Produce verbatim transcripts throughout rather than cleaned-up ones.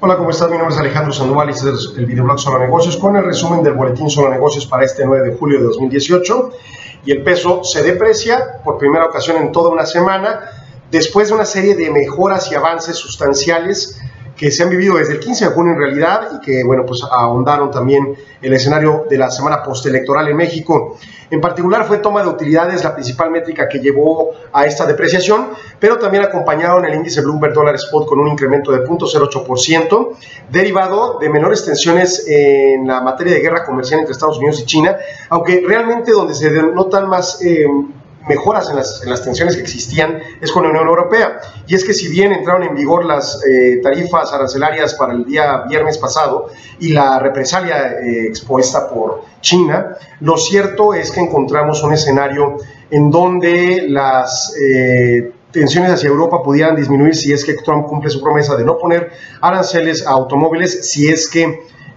Hola, ¿cómo estás? Mi nombre es Alejandro Sandoval y este es el Videoblog Solo Negocios con el resumen del boletín Solo Negocios para este nueve de julio de dos mil dieciocho. Y el peso se deprecia por primera ocasión en toda una semana después de una serie de mejoras y avances sustanciales que se han vivido desde el quince de junio en realidad y que, bueno, pues ahondaron también el escenario de la semana postelectoral en México. En particular fue toma de utilidades la principal métrica que llevó a esta depreciación, pero también acompañaron el índice Bloomberg Dollar Spot con un incremento de cero punto cero ocho por ciento derivado de menores tensiones en la materia de guerra comercial entre Estados Unidos y China, aunque realmente donde se denotan más Eh, mejoras en las, en las tensiones que existían es con la Unión Europea, y es que si bien entraron en vigor las eh, tarifas arancelarias para el día viernes pasado y la represalia eh, expuesta por China, lo cierto es que encontramos un escenario en donde las eh, tensiones hacia Europa pudieran disminuir si es que Trump cumple su promesa de no poner aranceles a automóviles, si es que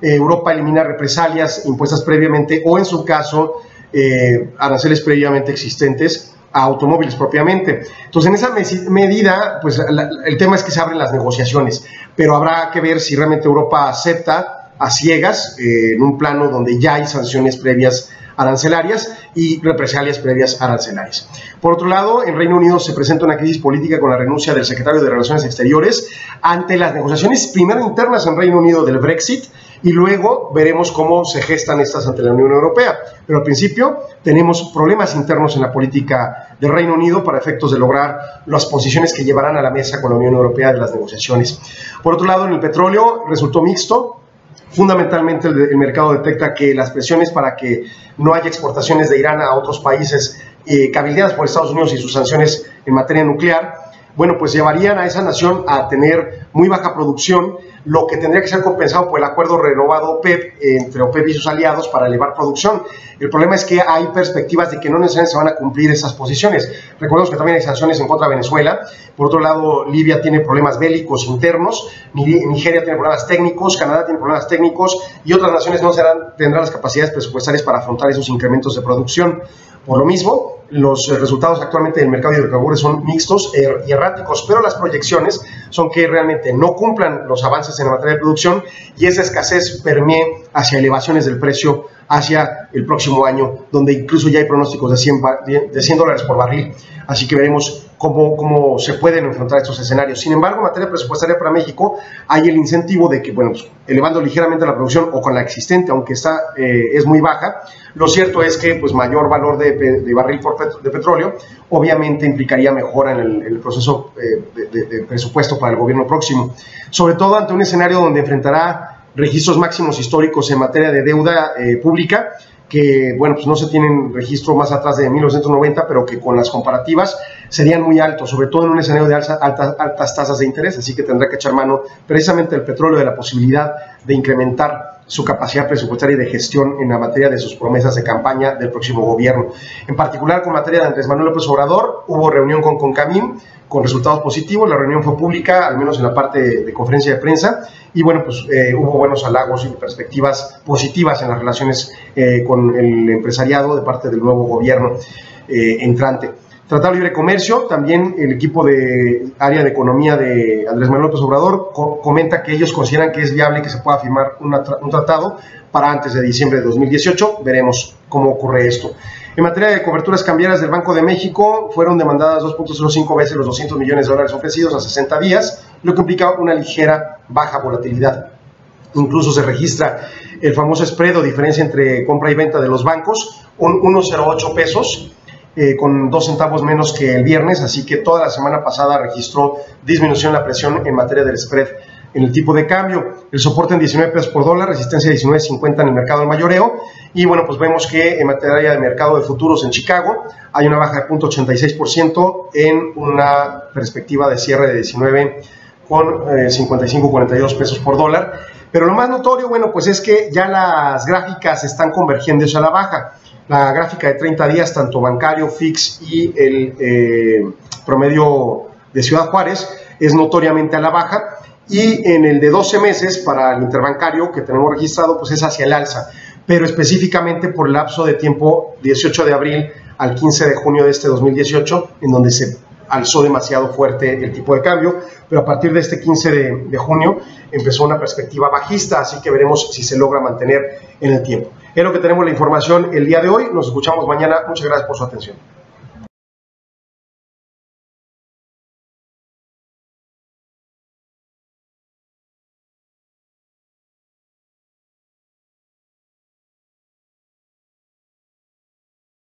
eh, Europa elimina represalias impuestas previamente o en su caso Eh, aranceles previamente existentes a automóviles propiamente. Entonces, en esa mes- medida, pues la, el tema es que se abren las negociaciones, pero habrá que ver si realmente Europa acepta a ciegas eh, en un plano donde ya hay sanciones previas arancelarias y represalias previas arancelarias. Por otro lado, en Reino Unido se presenta una crisis política con la renuncia del secretario de Relaciones Exteriores ante las negociaciones primero internas en Reino Unido del Brexit, y luego veremos cómo se gestan estas ante la Unión Europea. Pero al principio tenemos problemas internos en la política del Reino Unido para efectos de lograr las posiciones que llevarán a la mesa con la Unión Europea de las negociaciones. Por otro lado, en el petróleo resultó mixto. Fundamentalmente el, el mercado detecta que las presiones para que no haya exportaciones de Irán a otros países eh, cabildeadas por Estados Unidos y sus sanciones en materia nuclear, bueno, pues llevarían a esa nación a tener muy baja producción, lo que tendría que ser compensado por el acuerdo renovado OPEP, entre OPEP y sus aliados, para elevar producción. El problema es que hay perspectivas de que no necesariamente se van a cumplir esas posiciones. Recordemos que también hay sanciones en contra de Venezuela. Por otro lado, Libia tiene problemas bélicos internos, Nigeria tiene problemas técnicos, Canadá tiene problemas técnicos y otras naciones no serán, tendrán las capacidades presupuestarias para afrontar esos incrementos de producción. Por lo mismo, los resultados actualmente del mercado de hidrocarburos son mixtos y erráticos, pero las proyecciones son que realmente no cumplan los avances en la materia de producción y esa escasez permee hacia elevaciones del precio hacia el próximo año, donde incluso ya hay pronósticos de cien dólares por barril. Así que veremos cómo, cómo se pueden enfrentar estos escenarios. Sin embargo, en materia presupuestaria para México hay el incentivo de que, bueno, pues, elevando ligeramente la producción o con la existente, aunque está, eh, es muy baja, lo cierto es que pues mayor valor de, de barril por pet, de petróleo obviamente implicaría mejora en el, el proceso eh, de, de, de presupuesto para el gobierno próximo, sobre todo ante un escenario donde enfrentará registros máximos históricos en materia de deuda eh, pública, que bueno, pues no se tienen registro más atrás de mil novecientos noventa, pero que con las comparativas serían muy altos, sobre todo en un escenario de alza, altas, altas tasas de interés, así que tendrá que echar mano precisamente el petróleo de la posibilidad de incrementar su capacidad presupuestaria y de gestión en la materia de sus promesas de campaña del próximo gobierno. En particular, con materia de Andrés Manuel López Obrador, hubo reunión con Concamín, con resultados positivos. La reunión fue pública, al menos en la parte de, de conferencia de prensa, y bueno, pues eh, hubo buenos halagos y perspectivas positivas en las relaciones eh, con el empresariado de parte del nuevo gobierno eh, entrante. Tratado Libre de Comercio, también el equipo de área de economía de Andrés Manuel López Obrador co comenta que ellos consideran que es viable que se pueda firmar una tra un tratado para antes de diciembre de dos mil dieciocho. Veremos cómo ocurre esto. En materia de coberturas cambiarias del Banco de México, fueron demandadas dos punto cero cinco veces los doscientos millones de dólares ofrecidos a sesenta días, lo que implica una ligera baja volatilidad. Incluso se registra el famoso spread o diferencia entre compra y venta de los bancos, un uno punto cero ocho pesos, eh, con dos centavos menos que el viernes, así que toda la semana pasada registró disminución la presión en materia del spread. En el tipo de cambio, el soporte en diecinueve pesos por dólar, resistencia diecinueve cincuenta en el mercado al mayoreo. Y bueno, pues vemos que en materia de mercado de futuros en Chicago hay una baja de cero punto ochenta y seis por ciento en una perspectiva de cierre de diecinueve con cincuenta y cinco cuarenta y dos pesos por dólar. Pero lo más notorio, bueno, pues es que ya las gráficas están convergiendo hacia la baja. La gráfica de treinta días, tanto bancario, fix y el eh, promedio de Ciudad Juárez, es notoriamente a la baja. Y en el de doce meses para el interbancario que tenemos registrado, pues es hacia el alza, pero específicamente por el lapso de tiempo dieciocho de abril al quince de junio de este dos mil dieciocho, en donde se alzó demasiado fuerte el tipo de cambio, pero a partir de este quince de junio empezó una perspectiva bajista, así que veremos si se logra mantener en el tiempo. Es lo que tenemos la información el día de hoy. Nos escuchamos mañana. Muchas gracias por su atención.